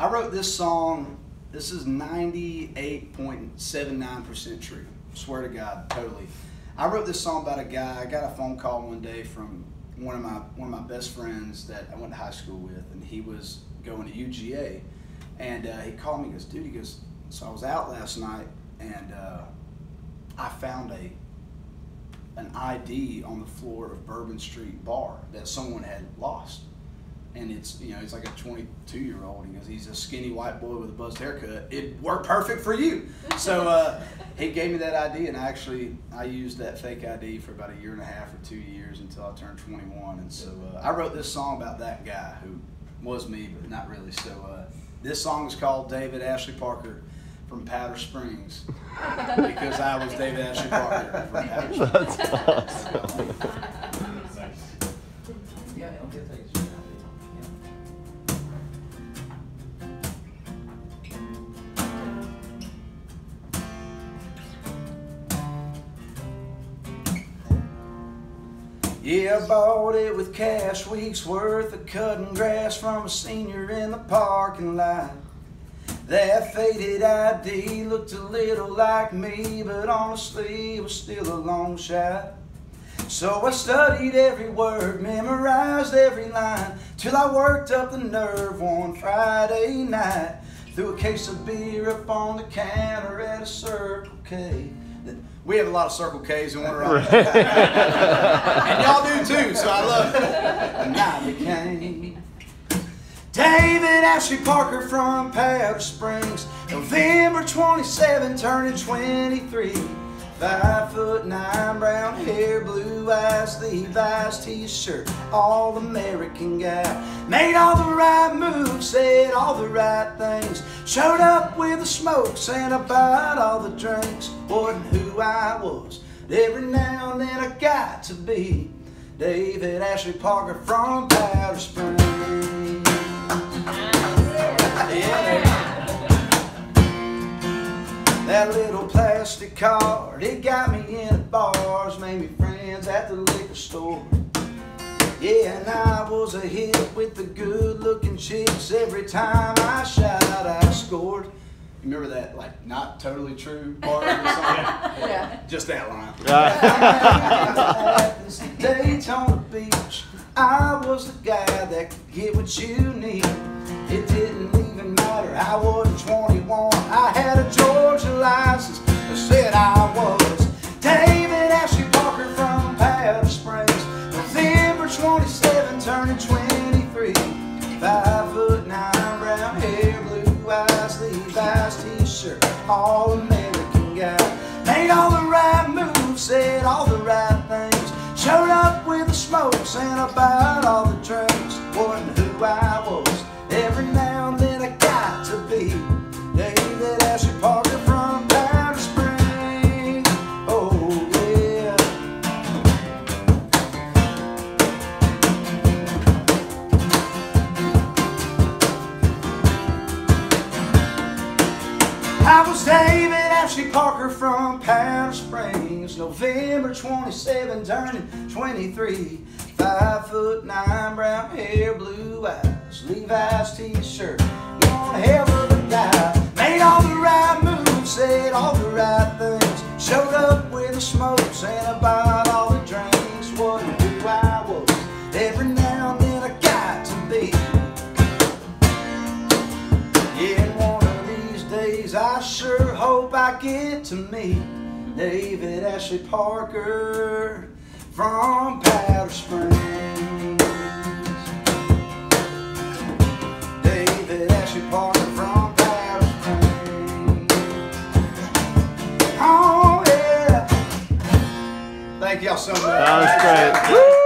I wrote this song, this is 98.79% true. Swear to God, totally. I wrote this song about a guy. I got a phone call one day from one of my best friends that I went to high school with, and he was going to UGA, and he called me. He goes, dude, he goes, so I was out last night, and I found an ID on the floor of Bourbon Street Bar that someone had lost, and it's, you know, it's like a 22-year-old. He goes, he's a skinny white boy with a buzz haircut. It worked perfect for you. So he gave me that ID, and I used that fake ID for about a year and a half or 2 years until I turned 21. And so I wrote this song about that guy who was me, but not really. So this song is called David Ashley Parker from Powder Springs, because I was David Ashley Parker from Powder Springs. That's awesome. Yeah, I bought it with cash, weeks worth of cutting grass from a senior in the parking lot. That faded ID looked a little like me, but honestly it was still a long shot. So I studied every word, memorized every line, till I worked up the nerve one Friday night. Threw a case of beer up on the counter at a Circle K. We have a lot of Circle K's in Winter Island. And y'all do too, so I love it. And I became David Ashley Parker from Powder Springs. November 27, turning 23. 5'9", brown hair, blue eyes, Levi's t-shirt, all-American guy. Made all the right moves, said all the right things. Showed up with the smokes and I bought all the drinks. Wasn't who I was, but every now and then I got to be David Ashley Parker from Powder Springs. Yeah. That little plastic card, it got me in the bars, made me friends at the liquor store. Yeah, and I was a hit with the good-looking chicks. Every time I shot, I scored. You remember that, like, not totally true part of the song? Yeah. Just that line. At this Daytona Beach, I was the guy that could get what you need. It didn't even matter, I wasn't 21. I had a Georgia license that said I was David Ashley Parker from Powder Springs. November 27, turning 23. 5'9", brown hair, blue eyes, Levi's t-shirt, all-American guy. Made all the right moves, said all the right things. Showed up with the smokes and I bought all the drinks. Wasn't who I was. Every now and then I got to be David Ashley Parker from Powder Springs. Oh yeah. I was David Ashley Parker from Powder Springs. November 27, turning 23. 5'9", brown hair, blue eyes. Levi's t-shirt, one hell of a guy. Made all the right moves, said all the right things. Showed up with the smokes and I bought all the drinks. Wasn't who I was. Every now and then I got to be. Yeah, and one of these days I sure hope I get to meet David Ashley Parker from Powder Springs. David Ashley Parker from Powder Springs. Oh yeah! Thank y'all so much. That was great.